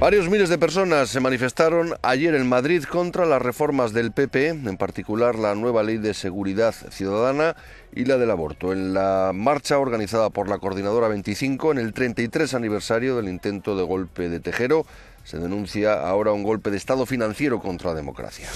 Varios miles de personas se manifestaron ayer en Madrid contra las reformas del PP, en particular la nueva ley de seguridad ciudadana y la del aborto, en la marcha organizada por la Coordinadora 25 en el 33 aniversario del intento de golpe de Tejero. Se denuncia ahora un golpe de Estado financiero contra la democracia.